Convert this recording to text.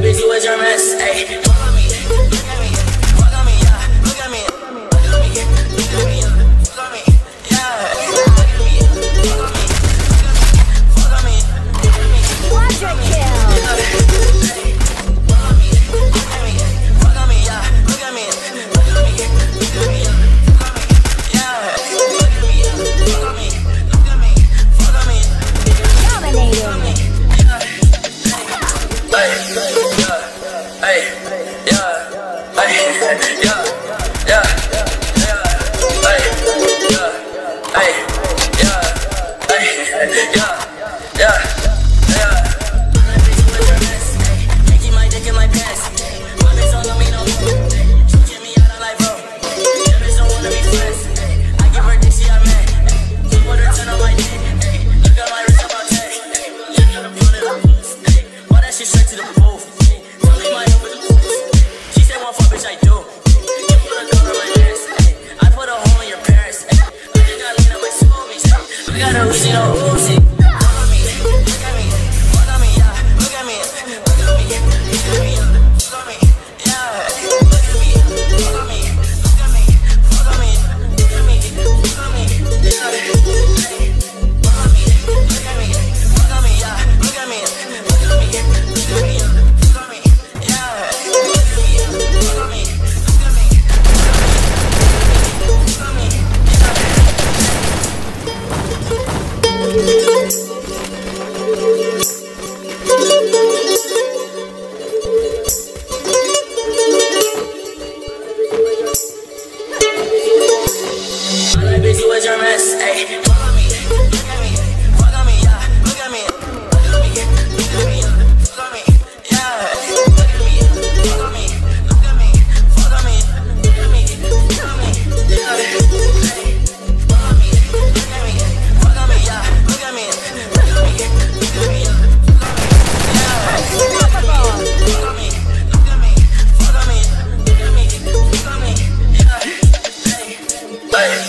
Busy with your mess, ayy.